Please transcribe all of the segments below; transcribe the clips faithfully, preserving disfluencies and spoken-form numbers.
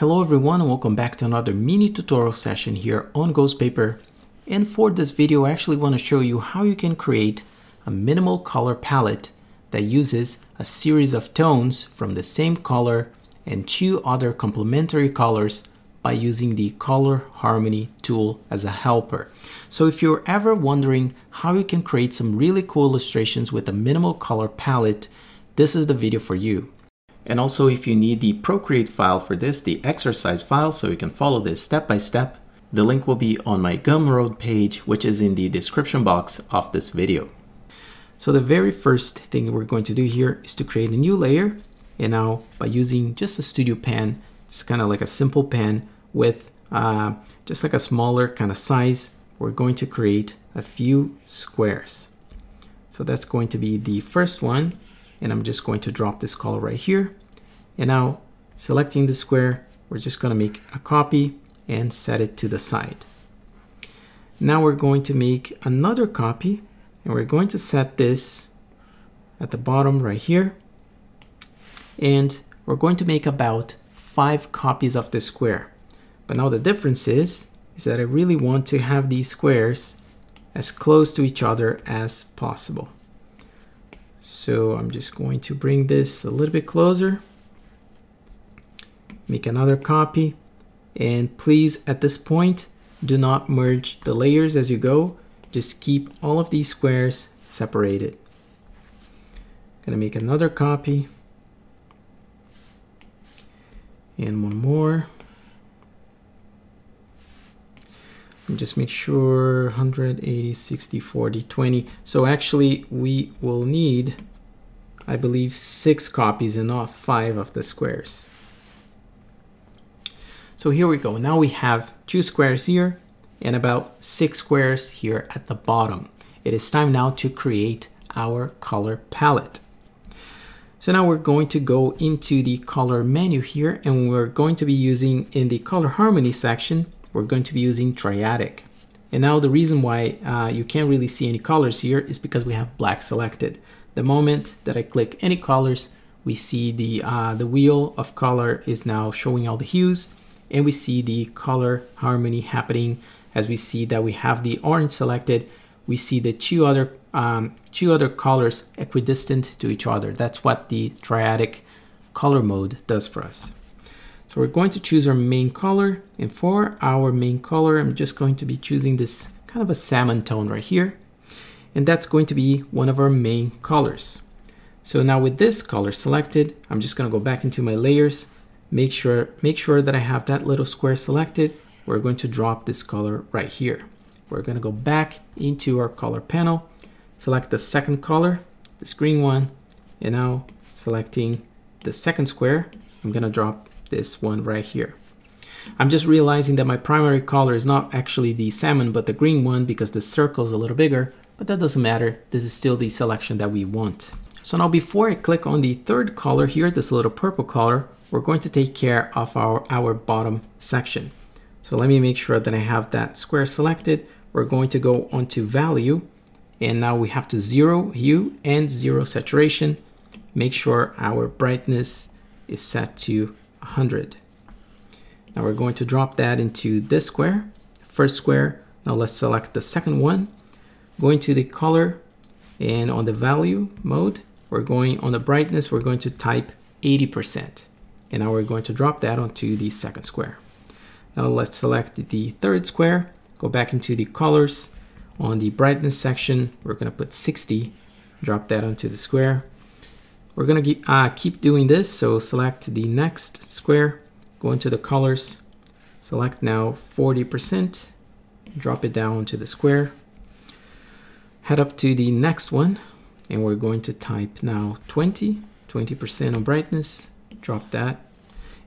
Hello everyone and welcome back to another mini tutorial session here on Ghost Paper. And for this video I actually want to show you how you can create a minimal color palette that uses a series of tones from the same color and two other complementary colors by using the Color Harmony tool as a helper. So if you're ever wondering how you can create some really cool illustrations with a minimal color palette, this is the video for you. And also if you need the Procreate file for this, the exercise file, so you can follow this step by step, the link will be on my Gumroad page, which is in the description box of this video. So the very first thing we're going to do here is to create a new layer. And now by using just a studio pen, it's kind of like a simple pen with uh, just like a smaller kind of size, we're going to create a few squares. So that's going to be the first one. And I'm just going to drop this color right here. And now selecting the square, we're just going to make a copy and set it to the side. Now we're going to make another copy and we're going to set this at the bottom right here. And we're going to make about five copies of this square. But now the difference is, is that I really want to have these squares as close to each other as possible. So I'm just going to bring this a little bit closer, make another copy, and please at this point do not merge the layers as you go, just keep all of these squares separated. I'm gonna make another copy and one more. Just make sure one hundred eighty, sixty, forty, twenty. So actually we will need, I believe, six copies and not five of the squares. So here we go. Now we have two squares here and about six squares here at the bottom. It is time now to create our color palette. So now we're going to go into the color menu here and we're going to be using, in the Color Harmony section, we're going to be using triadic. And now the reason why uh, you can't really see any colors here is because we have black selected. The moment that I click any colors, we see the, uh, the wheel of color is now showing all the hues, and we see the color harmony happening. As we see that we have the orange selected, we see the two other, um, two other colors equidistant to each other. That's what the triadic color mode does for us. So we're going to choose our main color, and for our main color, I'm just going to be choosing this kind of a salmon tone right here. And that's going to be one of our main colors. So now with this color selected, I'm just gonna go back into my layers, make sure, make sure that I have that little square selected. We're going to drop this color right here. We're gonna go back into our color panel, select the second color, this green one, and now selecting the second square, I'm gonna drop this one right here. I'm just realizing that my primary color is not actually the salmon, but the green one, because the circle is a little bigger, but that doesn't matter. This is still the selection that we want. So now before I click on the third color here, this little purple color, we're going to take care of our, our bottom section. So let me make sure that I have that square selected. We're going to go onto value, and now we have to zero hue and zero saturation. Make sure our brightness is set to one hundred. Now we're going to drop that into this square, first square. Now let's select the second one. Going to the color, and on the value mode, we're going on the brightness, we're going to type eighty percent. And now we're going to drop that onto the second square. Now let's select the third square, go back into the colors. On the brightness section, we're going to put sixty, drop that onto the square. We're going to keep, uh, keep doing this, so select the next square, go into the colors, select now forty percent, drop it down to the square, head up to the next one, and we're going to type now twenty, twenty percent on brightness, drop that,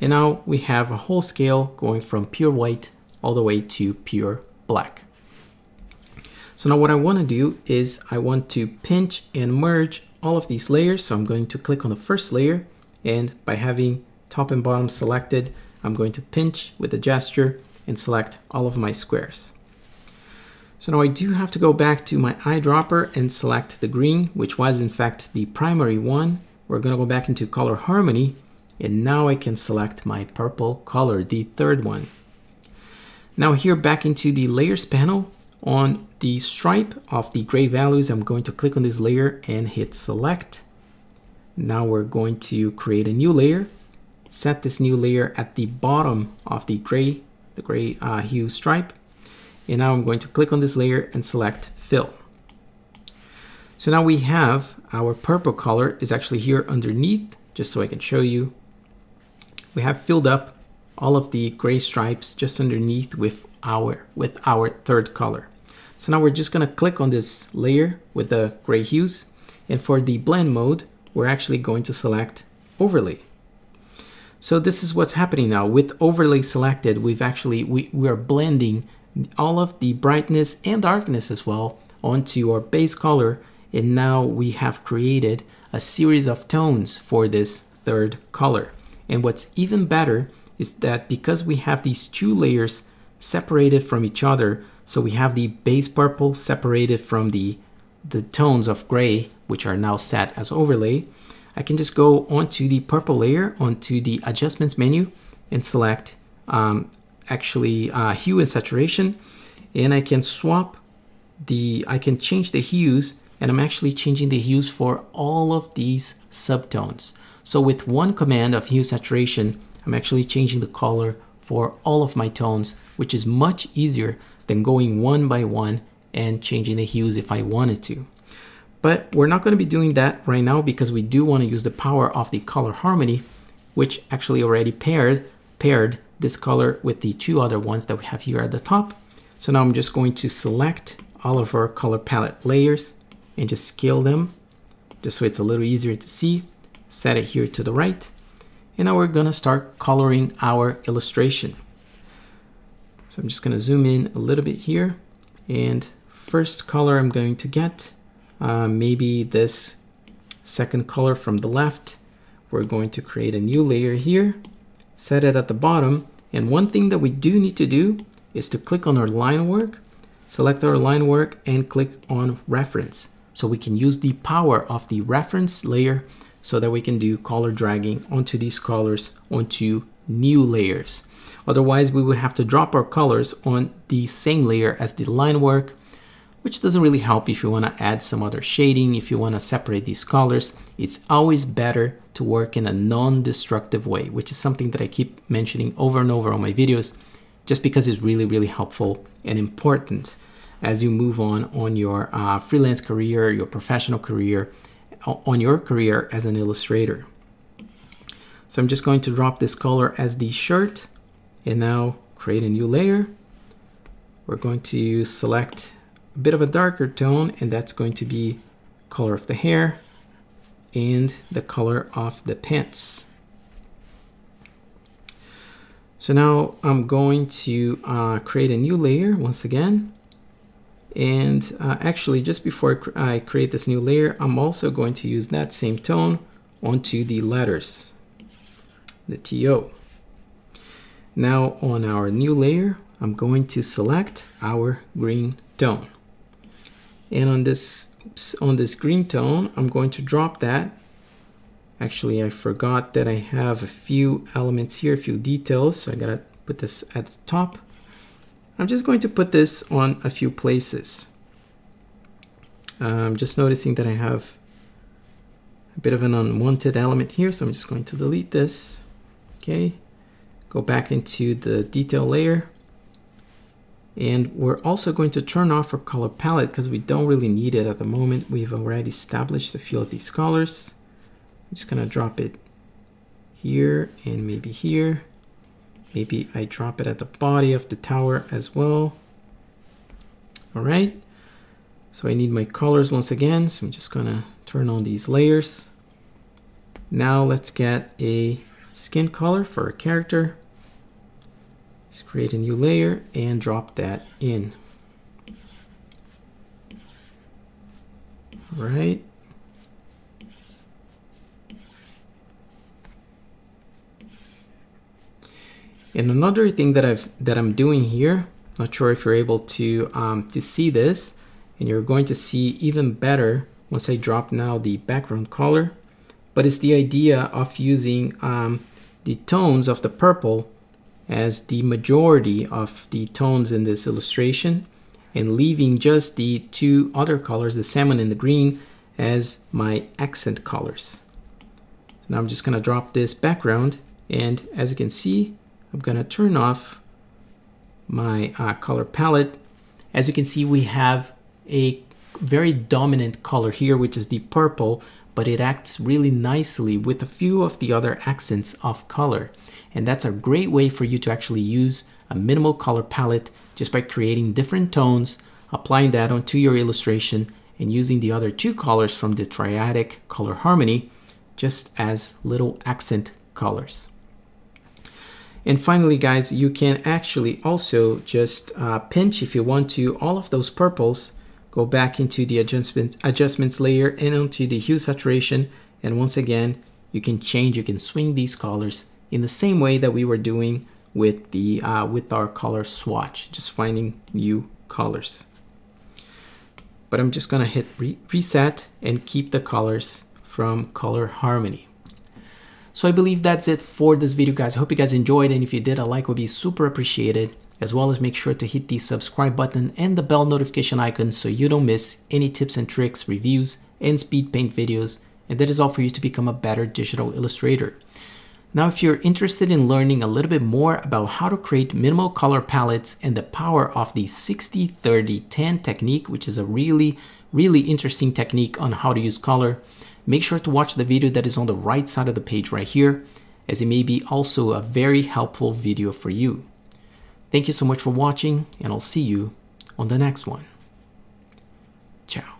and now we have a whole scale going from pure white all the way to pure black. So now what I want to do is I want to pinch and merge all of these layers. So I'm going to click on the first layer, and by having top and bottom selected, I'm going to pinch with a gesture and select all of my squares. So now I do have to go back to my eyedropper and select the green, which was in fact the primary one. We're going to go back into Color Harmony, And now I can select my purple color, the third one. Now here back into the layers panel, on the stripe of the gray values, I'm going to click on this layer and hit select. Now we're going to create a new layer, set this new layer at the bottom of the gray, the gray uh, hue stripe. And now I'm going to click on this layer and select fill. So now we have our purple color is actually here underneath, just so I can show you. We have filled up all of the gray stripes just underneath with our, with our third color. So now we're just gonna click on this layer with the gray hues. And for the blend mode, we're actually going to select overlay. So this is what's happening now. With overlay selected, we've actually, we, we are blending all of the brightness and darkness as well onto our base color. And now we have created a series of tones for this third color. And what's even better is that because we have these two layers separated from each other, so we have the base purple separated from the, the tones of gray, which are now set as overlay, I can just go onto the purple layer, onto the adjustments menu, and select um, actually uh, hue and saturation. And I can swap the, I can change the hues. And I'm actually changing the hues for all of these subtones. So with one command of hue saturation, I'm actually changing the color for all of my tones, which is much easier than going one by one and changing the hues if I wanted to. But we're not going to be doing that right now because we do want to use the power of the color harmony, which actually already paired, paired this color with the two other ones that we have here at the top. So now I'm just going to select all of our color palette layers and just scale them, just so it's a little easier to see. Set it here to the right. And now we're gonna start coloring our illustration. So I'm just gonna zoom in a little bit here. And first color I'm going to get, uh, maybe this second color from the left. We're going to create a new layer here, set it at the bottom. And one thing that we do need to do is to click on our line work, select our line work and click on reference. So we can use the power of the reference layer so that we can do color dragging onto these colors onto new layers. Otherwise, we would have to drop our colors on the same layer as the line work, which doesn't really help if you want to add some other shading, if you want to separate these colors. It's always better to work in a non-destructive way, which is something that I keep mentioning over and over on my videos, just because it's really, really helpful and important as you move on on your uh, freelance career, your professional career, on your career as an illustrator. So I'm just going to drop this color as the shirt and now create a new layer. We're going to select a bit of a darker tone and that's going to be color of the hair and the color of the pants. So now I'm going to uh, create a new layer once again. And uh, actually, just before I create this new layer, I'm also going to use that same tone onto the letters, the T O. Now on our new layer, I'm going to select our green tone. And on this, oops, on this green tone, I'm going to drop that. Actually, I forgot that I have a few elements here, a few details. So I gotta put this at the top. I'm just going to put this on a few places. I'm just noticing that I have a bit of an unwanted element here. So I'm just going to delete this. Okay, go back into the detail layer. And we're also going to turn off our color palette because we don't really need it at the moment. We've already established a few of these colors. I'm just gonna drop it here and maybe here. Maybe I drop it at the body of the tower as well. All right, so I need my colors once again. So I'm just gonna turn on these layers. Now let's get a skin color for a character. Just create a new layer and drop that in. All right. And another thing that I've that I'm doing here, not sure if you're able to um, to see this, and you're going to see even better once I drop now the background color, but it's the idea of using um, the tones of the purple as the majority of the tones in this illustration, and leaving just the two other colors, the salmon and the green, as my accent colors. So now I'm just gonna drop this background, and as you can see, I'm gonna turn off my uh, color palette. As you can see, we have a very dominant color here, which is the purple, but it acts really nicely with a few of the other accents of color. And that's a great way for you to actually use a minimal color palette just by creating different tones, applying that onto your illustration, and using the other two colors from the triadic color harmony just as little accent colors. And finally, guys, you can actually also just uh, pinch, if you want to, all of those purples, go back into the adjustment, adjustments layer and onto the hue saturation. And once again, you can change, you can swing these colors in the same way that we were doing with, the, uh, with our color swatch, just finding new colors. But I'm just gonna hit re reset and keep the colors from color harmony. So I believe that's it for this video, guys. I hope you guys enjoyed, and if you did, a like would be super appreciated, as well as make sure to hit the subscribe button and the bell notification icon so you don't miss any tips and tricks, reviews, and speed paint videos. And that is all for you to become a better digital illustrator. Now, if you're interested in learning a little bit more about how to create minimal color palettes and the power of the sixty thirty ten technique, which is a really, really interesting technique on how to use color, make sure to watch the video that is on the right side of the page right here, as it may be also a very helpful video for you. Thank you so much for watching, and I'll see you on the next one. Ciao.